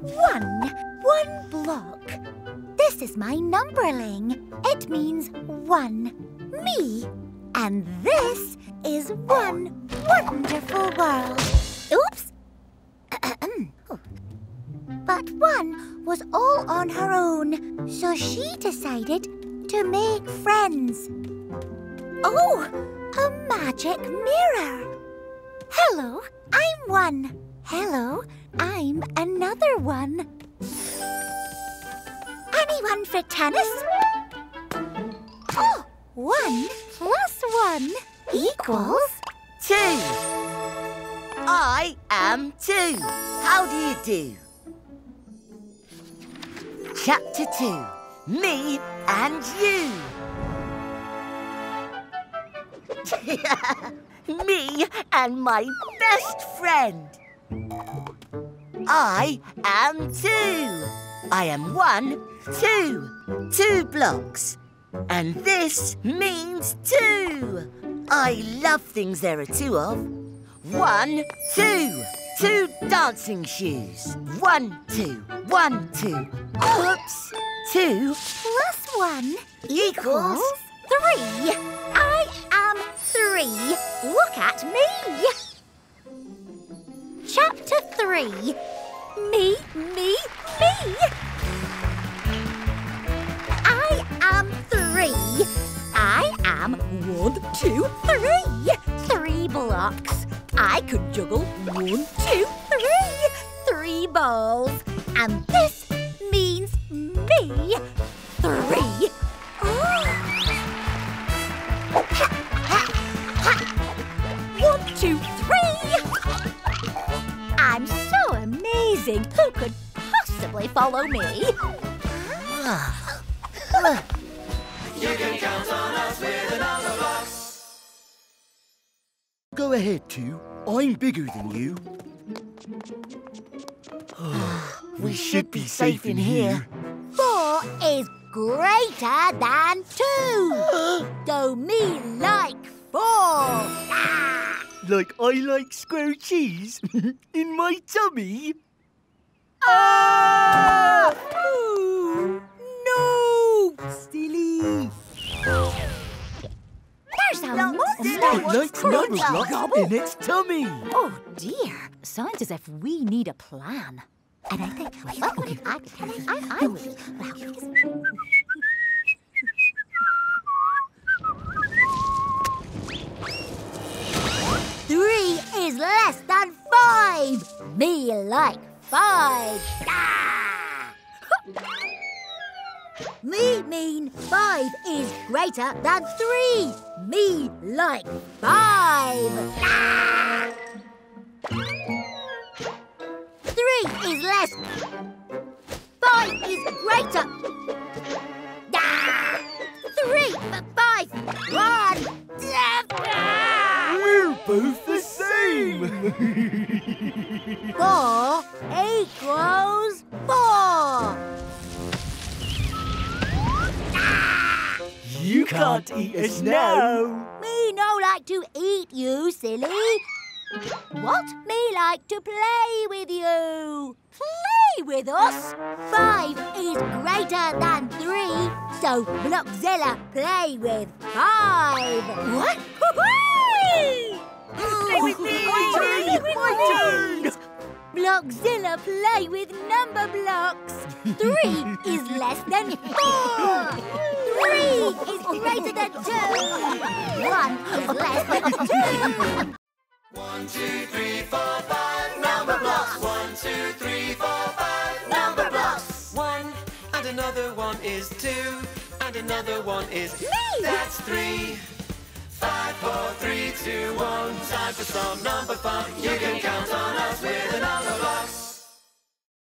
One block. This is my numberling. It means one, me. And this is one wonderful world. Oops. But one was all on her own, so she decided to make friends. Oh, a magic mirror. Hello, I'm one. Hello, I'm another one. Anyone for tennis? Oh, 1 plus 1 equals 2. I am 2. How do you do? Chapter 2, Me and You. Me and my best friend. I am 2. I am 1, 2, 2 blocks. And this means 2. I love things there are 2 of. 1, 2, 2 dancing shoes. 1, 2, 1, 2. Oops. 2 plus 1 equals 3. I am 3. Look at me. Chapter 3. Me, me, me. I am 3. I am 1, 2, 3. 3 blocks. I could juggle 1, 2, 3. 3 balls. And this means me. 3. Oh. 1, 2, 3. I'm so amazing. Who could possibly follow me? You can count on us with another box. Go ahead, 2. I'm bigger than you. We should be safe in here. 4 is greater than 2. Go me like 4. Like I like square cheese in my tummy. Ah! Ooh, no, silly. There's a monster in its tummy. Oh dear! Sounds as if we need a plan. And I think I 3 is less than 5. Me like 5. Ah! Me mean 5 is greater than 3. Me like 5. Ah! 3 is less. 5 is greater. Ah! 3 for 5. 1. Ah! We're both same. 4 equals 4. Ah! You can't eat us now. Me no like to eat you, silly. What? Me like to play with you. Play with us? 5 is greater than 3, so Bloxella play with 5. What? Bloxella play with number blocks. 3 is less than 4. 3 is greater than 2. 1 is less than 2. 1, 2, 3, 4, 5 number blocks. 1, 2, 3, 4, 5 number blocks. 1 and another 1 is 2, and another 1 is me. That's 3. 5, 4, 3, 2, 1. Time for some number fun. You can count on us with a number box.